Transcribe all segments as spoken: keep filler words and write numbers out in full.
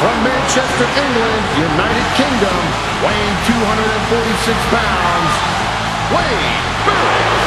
From Manchester, England, United Kingdom, weighing two hundred forty-six pounds, Wade Barrett.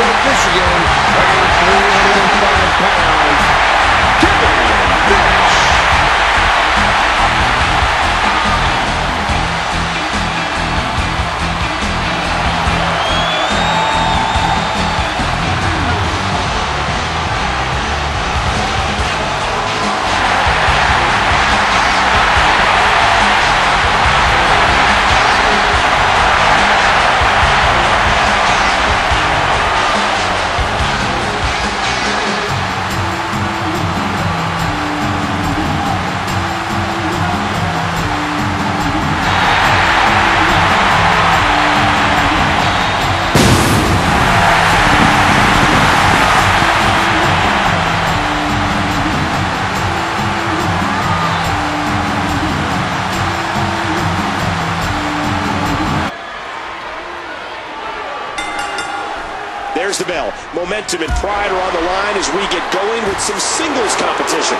Michigan, weighing three hundred five pounds, Kevin Nash. There's the bell. Momentum and pride are on the line as we get going with some singles competition.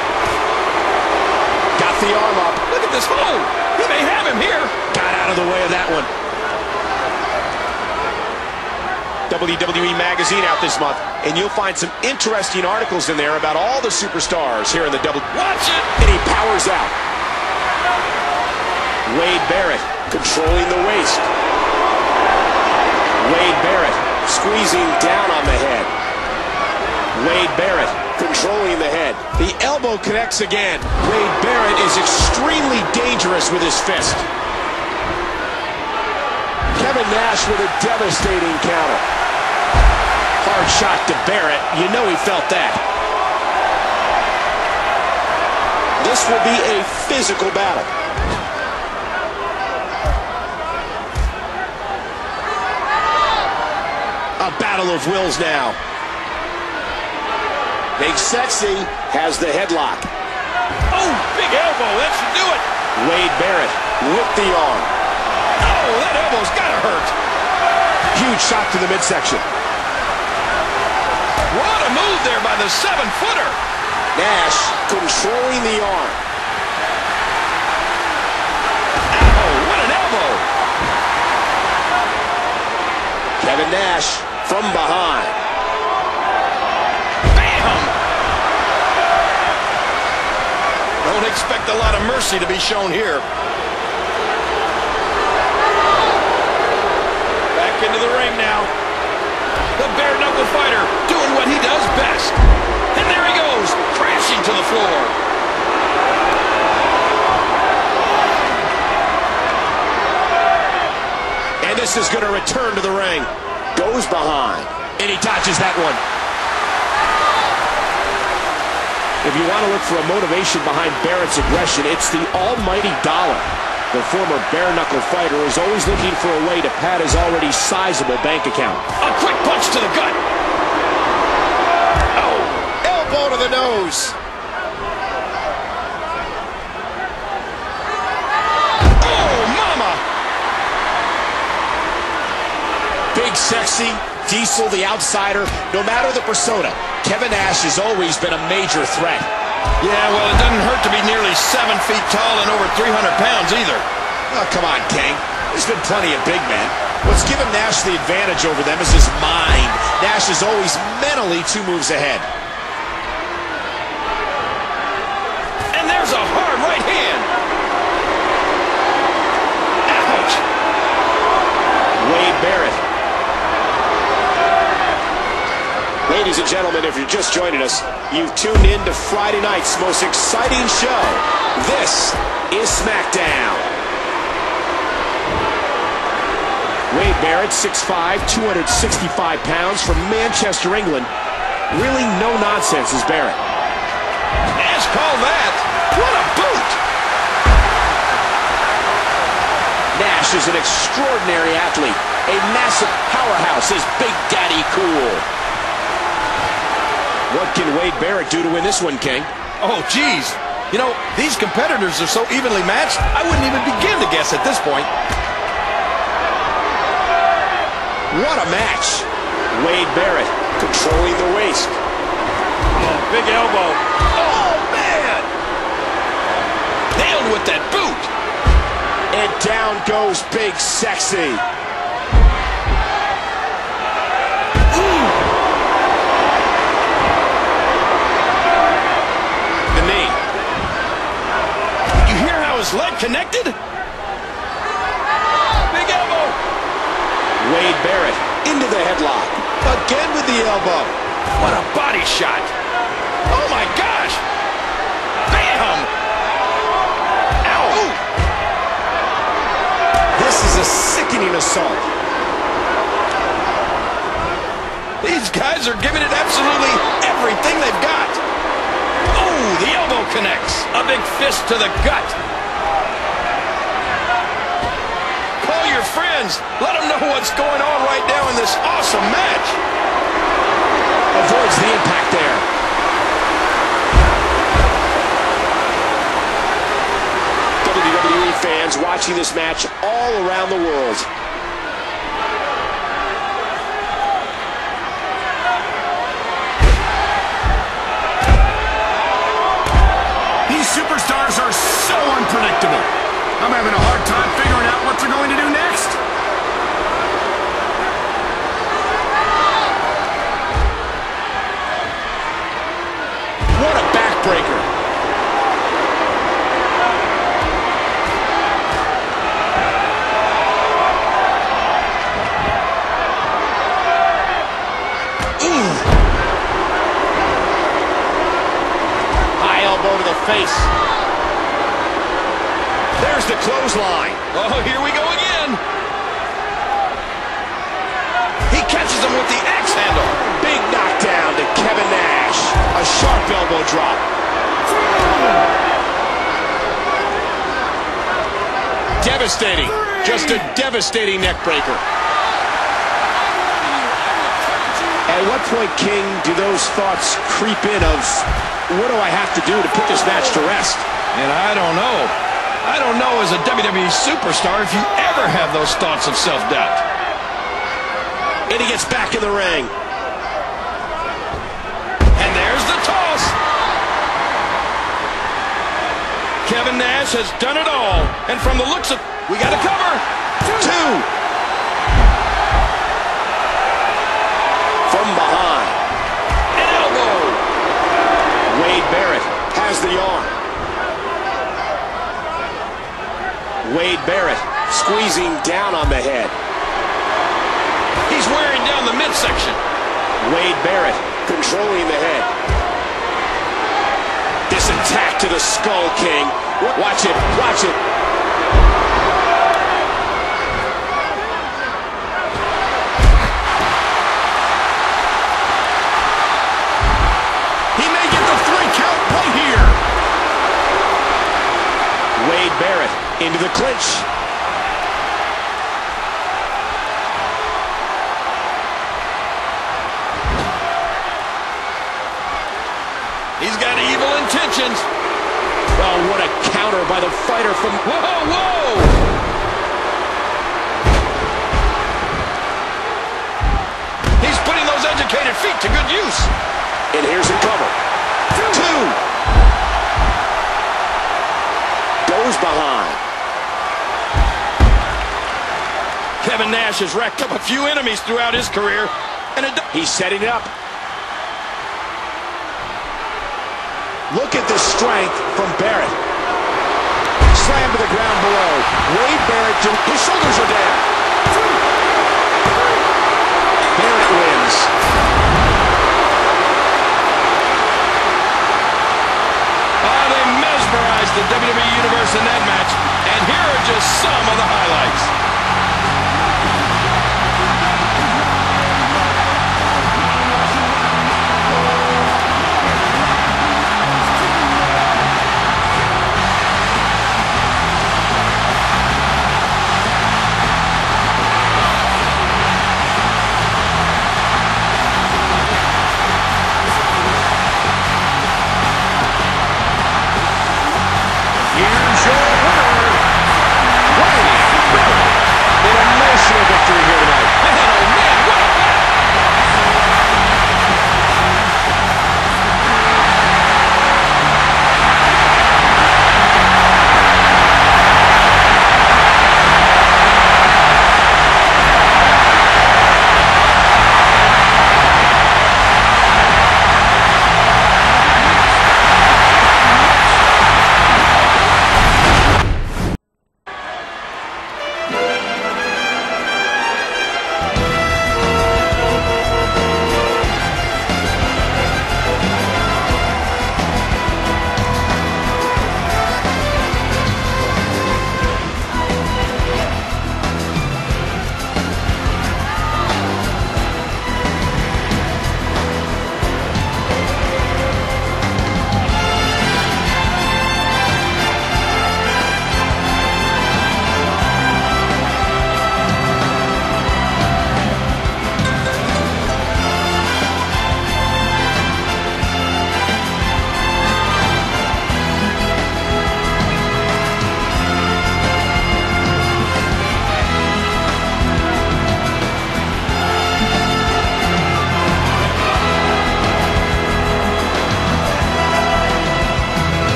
Got the arm up. Look at this. Oh, he may have him here. Got out of the way of that one. W W E Magazine out this month, and you'll find some interesting articles in there about all the superstars here in the double. Watch it! And he powers out. Wade Barrett controlling the waist. Wade Barrett squeezing down on the head. Wade Barrett controlling the head. The elbow connects again. Wade Barrett is extremely dangerous with his fist. Kevin Nash with a devastating counter. Hard shot to Barrett. You know he felt that. This will be a physical battle. A battle of wills now. Big Sexy has the headlock. Oh, big elbow. That should do it. Wade Barrett with the arm. Oh, that elbow's got to hurt. Huge shot to the midsection. What a move there by the seven-footer. Nash controlling the arm. Oh, what an elbow. Kevin Nash from behind. Bam! Don't expect a lot of mercy to be shown here. Back into the ring now. The bare-knuckle fighter doing what he does best. And there he goes, crashing to the floor. And this is going to return to the ring. Goes behind, and he dodges that one. If you want to look for a motivation behind Barrett's aggression, it's the almighty dollar. The former bare-knuckle fighter is always looking for a way to pad his already sizable bank account. A quick punch to the gut. Oh, elbow to the nose. Big Sexy, Diesel, the outsider, no matter the persona, Kevin Nash has always been a major threat. Yeah, well, it doesn't hurt to be nearly seven feet tall and over three hundred pounds either. Oh, come on, King. There's been plenty of big men. What's given Nash the advantage over them is his mind. Nash is always mentally two moves ahead. And there's a hard right hand. Ouch. Wade Barrett. Ladies and gentlemen, if you're just joining us, you've tuned in to Friday night's most exciting show. This is SmackDown. Wade Barrett, six foot five, two hundred sixty-five pounds, from Manchester, England, Really no nonsense is Barrett. Nash called that. What a boot! Nash is an extraordinary athlete. A massive powerhouse is Big Daddy Cool. What can Wade Barrett do to win this one, King? Oh, geez. You know, these competitors are so evenly matched, I wouldn't even begin to guess at this point. What a match. Wade Barrett controlling the waist. Oh, big elbow. Oh, man. Nailed with that boot. And down goes Big Sexy. His leg connected? Big elbow! Wade Barrett into the headlock. Again with the elbow. What a body shot. Oh my gosh! Bam! Ow! Ooh. This is a sickening assault. These guys are giving it absolutely everything they've got. Oh, the elbow connects. A big fist to the gut. Friends, let them know what's going on right now in this awesome match. Avoids the impact there. W W E fans watching this match all around the world. These superstars are so unpredictable. I'm having a hard time figuring out what they're going to do next. What a backbreaker. Ooh. High elbow to the face. There's the clothesline. Oh, here we go again. He catches him with the axe handle. Big knockdown to Kevin Nash. A sharp elbow drop. Devastating. Just a devastating neck breaker. At what point, King, do those thoughts creep in of, what do I have to do to put this match to rest? And I don't know. I don't know as a W W E superstar if you ever have those thoughts of self-doubt. And he gets back in the ring. And there's the toss. Kevin Nash has done it all. And from the looks of... We got a cover. Two. Two. From behind. An elbow. Wade Barrett has the arm. Wade Barrett squeezing down on the head. He's wearing down the midsection. Wade Barrett controlling the head. This attack to the skull, King. Watch it, watch it. He may get the three count right here. Wade Barrett into the clinch. He's got evil intentions. Oh, what a counter by the fighter from... Whoa, whoa! He's putting those educated feet to good use. And here's a cover. Two. Two. Goes behind. Kevin Nash has racked up a few enemies throughout his career. And it he's setting it up. Look at the strength from Barrett. Slam to the ground below. Wade Barrett, his shoulders are down. Barrett wins. Oh, they mesmerized the W W E Universe in that match. And here are just some of the highlights.